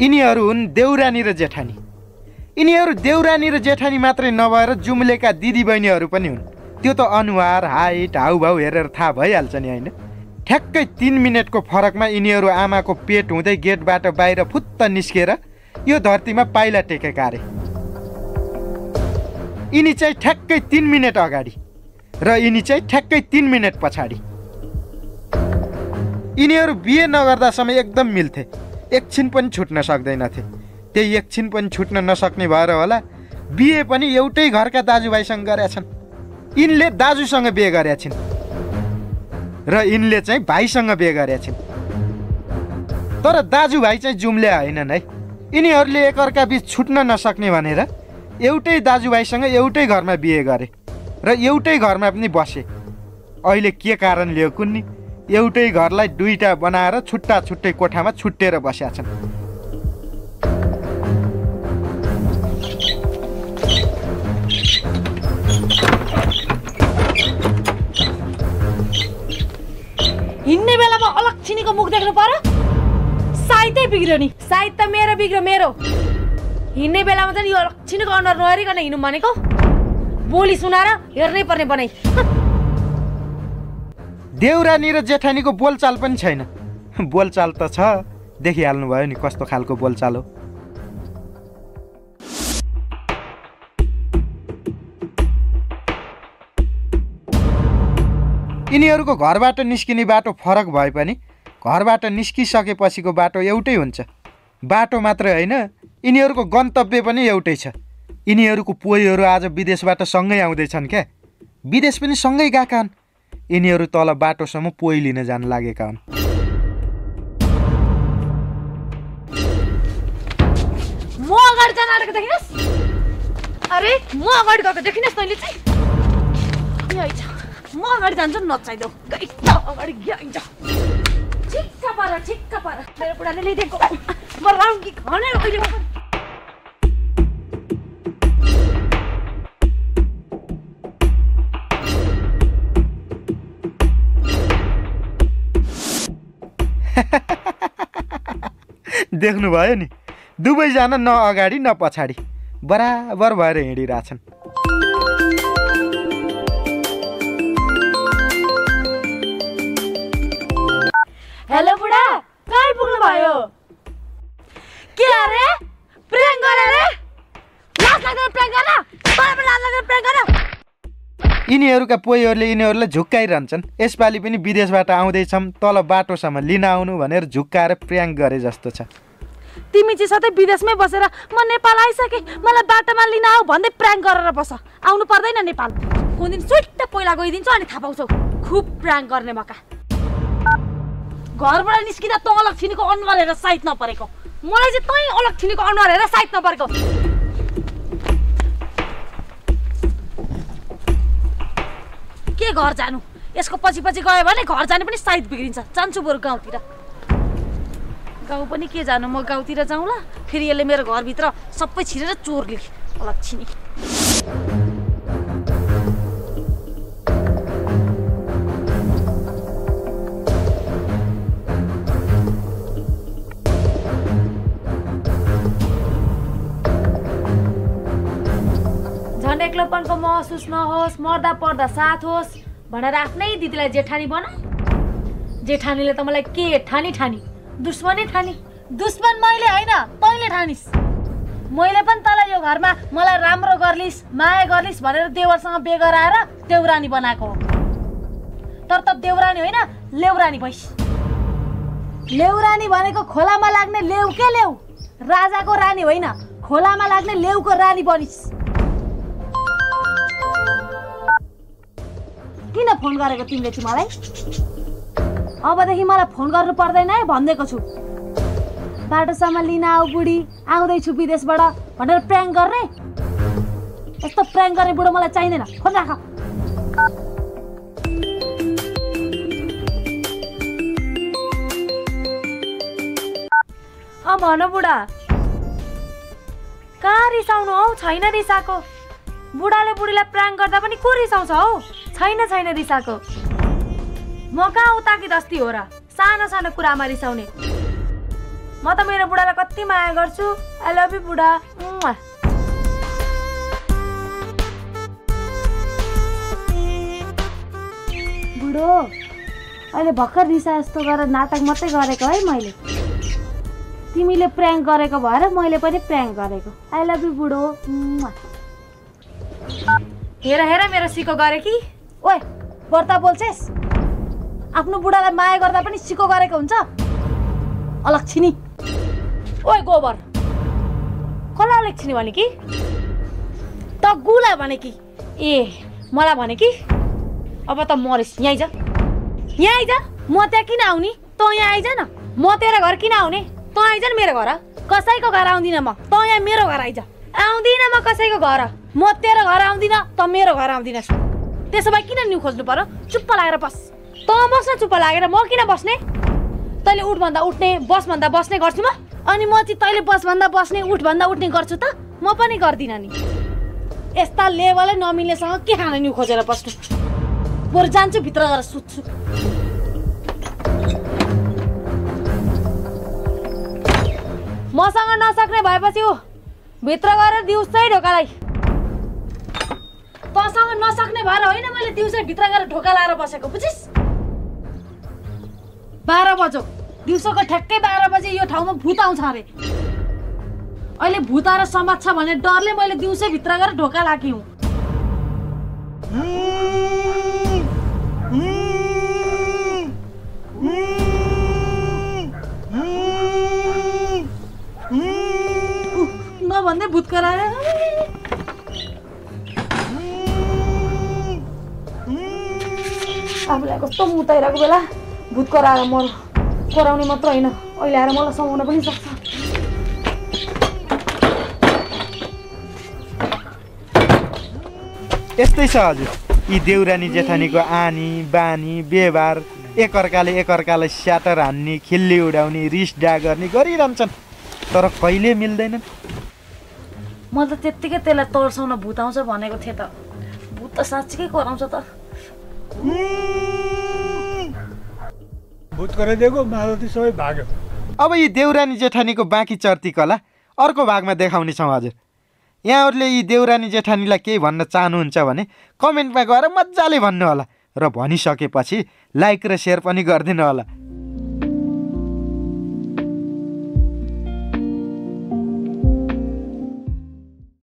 यिनीहरू हुन् देउरानी र जेठानी। यिनीहरू देउरानी र जेठानी मात्रै नभएर जुम्लेका दिदीबहिनीहरू पनि हुन्। त्यो त अनुहार हाइट हाउभाउ हेरेर थाहा भइहाल्छ नि हैन। ठ्याक्कै 3 मिनेटको फरकमा यिनीहरू आमाको पेट हुँदै गेटबाट बाहिर फुत्त निस्केर यो धरतीमा पाइला टेकेका अरे। यिनी चाहिँ ठ्याक्कै 3 मिनेट अगाडि र यिनी चाहिँ ठ्याक्कै 3 मिनेट पछाडि। यिनीहरू बिहे नगर्दासम्म एकदम मिल्थे, एकछिन पनि छुट्न सक्दैनथे। त्यही एकछिन पनि छुट्न नसक्ने भएर होला बिहे पनि एउटै घरका दाजुभाइसँग गरेछन्। यिनले दाजुसँग बिहे गरेछन् र यिनले चाहिँ भाइसँग बिहे गरेछन्। तर दाजुभाइ चाहिँ जुम्ले हैनन् है। यिनीहरूले एकअर्का बीच छुट्न नसक्ने भनेर एउटै दाजुभाइसँग एउटै घरमा बिहे गरे र एउटै घरमा पनि बसे। अहिले के कारणले हो कुन्नी एउटै घरलाई दुईटा बनाएर छुट्टा छुट्टै कोठामा छुट्टेर बसेका छन्। हिँड्ने बेलामा अलक्षिणीको मुख देख्नु पर्यो। साइतै बिग्रियो नि, साइत त मेरो बिग्रियो मेरो। हिँड्ने बेलामा चाहिँ यो अलक्षिणीको अनुहार नहेरिकन हिँड्नु भनेको बोली सुनाएर हेर्नै पर्ने बनाइ। देउरानी र जेठानीको बोलचाल पनि छैन। बोलचाल त छ, देखिहाल्नु भयो नि कस्तो खालको बोलचाल हो। यिनीहरूको घरबाट निस्किने बाटो फरक भए पनि घरबाट निस्किसकेपछिको बाटो एउटै हुन्छ। बाटो मात्रै होइन, यिनीहरूको गन्तव्य पनि एउटै छ। यिनीहरूको पोइहरू आज विदेशबाट सँगै आउँदैछन् क्या। विदेश पनि सँगै गएका हुन्। यिनीहरू तल बाटोसम्म पोइ लिन जान लागेका हुन्। म अगाडि जान आएको देखिनस्? अरे म अगाडि गएको देखिनस् तैले चाहिँ? यही छ। म अगाडि जान्छु नचाइदेऊ। गइता अगाडि गइन्छ। ठिक्का पारा ठिक्का पारा। मेरो बुढाले ल्याइदिएको। म राउन्डी खाने अहिले म। देख्नु भयो नि दुवैजना न अगाडि न पछाडि बराबर भएर हिँडिरहेछन्। हेलो बुढा, कहाँ पुग्नु भयो? के अरे प्रैंक गरे रे? लाज लाग्दैन प्रैंक गर्न? बराबर लाज लाग्दैन प्रैंक गर्न। यिनीहरूका पोइहरूले यिनीहरूलाई झुक्काइरहन्छन्। यसपालि पनि विदेशबाट आउँदैछौँ तल बाटोसम्म लिन आउनु भनेर झुक्काएर प्रयाङ गरे जस्तो छ। तिमी चाहिँ सधैँ विदेशमै बसेर म नेपाल आइसके मलाई बाटोमा लिन आऊ भन्दै प्रयाङ गरेर बस। आउनु पर्दैन नेपाल। कुन दिन सुट्टा पहिला गइदिन्छु अनि थाहा पाउँछौ। खुब प्रयाङ गर्ने मका। घरबाट निस्किँदा त अलक्षिणीको अनुहार हेरेर साइत नपरेको। मलाई चाहिँ तै अलक्षिणीको अनुहार हेरेर साइत नपरेको। के घर जानु? यसको पछि पछि गयो भने घर जाने पनि साइत बिग्रिन्छ। जान्छु बरु गाउँतिर। गाउँ पनि के जानु, म गाउँतिर जाउँला। फेरि यसले मेरो घरभित्र सबै छिरेर चोर लिखे अलक्षिणी। एक्लोपनको महसुस नहोस्, मर्दा पर्दा साथ होस् भनेर आफ्नै दिदीलाई जेठानी बना। जेठानीले त मलाई के ठानी ठानी दुश्मनै ठानी। दुश्मन मैले होइन तैँले ठानिस्। मैले पनि तँलाई यो घरमा मलाई राम्रो गर्लिस् माया गर्लिस् भनेर देवरसँग बिहे गराएर देउरानी बनाएको हो। तर त देउरानी होइन लेउरानी भइस्। लेउरानी भनेको खोलामा लाग्ने लेउ के लेउ, राजाको रानी होइन, खोलामा लाग्ने लेउको रानी बनिस्। किन फोन गरेको तिमीले चाहिँ मलाई? अबदेखि मलाई फोन गर्नु पर्दैन है भन्दैको छु। बाटोसम्म लिन आऊ बुढी, आउँदैछु विदेशबाट भनेर प्रयाङ गर्ने। यस्तो प्रयाङ गर्ने बुढो मलाई चाहिँदैन। फोन राख। भन बुढा, कहाँ रिसाउनु हौ? छैन रिसाको। बुढाले बुढीलाई प्रयाङ गर्दा पनि को रिसाउँछ हौ? छैन छैन रिसाको। म कहाँ उताकी दस्ती हो र सानो सानो कुरामा रिसाउने? म त मेरो बुढालाई कति माया गर्छु। आई लभ यु बुढा। बुढो अहिले भर्खर रिसा जस्तो गरेर नाटक मात्रै गरेको है मैले। तिमीले प्रैंक गरेको भएर मैले पनि प्रैंक गरेको। आई लभ यु बुढो। हेर हेर मेरो सिको गरे कि ओए बर्ता बोल्छेस। आफ्नो बुढालाई माया गर्दा पनि सिको गरेको हुन्छ अलक्षिणी। ओए गोबर कसलाई अलक्षिणी भने कि त गुला भने कि ए मलाई भने कि अब त मरिस। यहाँ आइज यहाँ आइज। म त्यहाँ किन आउने त यहाँ आइज न। म तेरो घर किन आउने त आइज न मेरो घर। कसैको घर आउँदिन म त यहाँ मेरो घर आइज। आउँदिन म कसैको घर। म तेरो घर आउँदिन त मेरो घर आउँदिन। त्यसो भए किन न्यु खोज्नु पर्यो। चुप्प लागेर बस। त बस्न चुप्प लागेर म किन बस्ने। तैले उठ भन्दा उठ्ने बस भन्दा बस्ने गर्छु म। अनि म चाहिँ तैले बस भन्दा बस्ने उठ भन्दा उठ्ने गर्छु त म पनि गर्दिन नि। यस्ता लेभलै नमिल्नेसँग के खान न्यु खोजेर बस्नु। बरु जान्छु भित्र गएर सुत्छु। मसँग नसक्ने भएपछि ऊ भित्र गएर दिउँसै ढोकालाई। तसँग नसक्ने भएर होइन मैले दिउँसै भित्र गएर ढोका लाएर बसेको बुझिस्। 12 बजो दिउँसोको ठ्याक्कै 12 बजे यो ठाउँमा भूत आउँछ अरे। अहिले भूत आएर समात्छ भने डरले मैले दिउँसै भित्र गएर ढोका लागे हुँ। नभन्दै भूत कराए। आफूलाई कस्तो मुताइरहेको बेला भूत कराएर म कराउने मात्र होइन अहिले आएर मलाई समाउन पनि सक्छ। यस्तै छ हजुर यी देउरानी जेठानीको आनी बानी व्यवहार। एकअर्काले स्याटर हान्ने खिल्ली उडाउने रिसडा गर्ने गरिरहन्छन् तर कहिले मिल्दैनन्। म त त्यत्तिकै त्यसलाई तर्साउन भूत आउँछ भनेको थिएँ त भूत त साँच्चीकै कराउँछ त। भूत कराइदिएको मारुति सबै भाग्यो। अब यी देउरानी जेठानीको बाँकी चर्ती कला अर्को भागमा देखाउने छौँ। हजुर यहाँहरूले यी देउरानी जेठानीलाई केही भन्न चाहनुहुन्छ भने कमेन्टमा गएर मजाले भन्नुहोला र भनिसकेपछि लाइक र सेयर पनि गरिदिनु होला।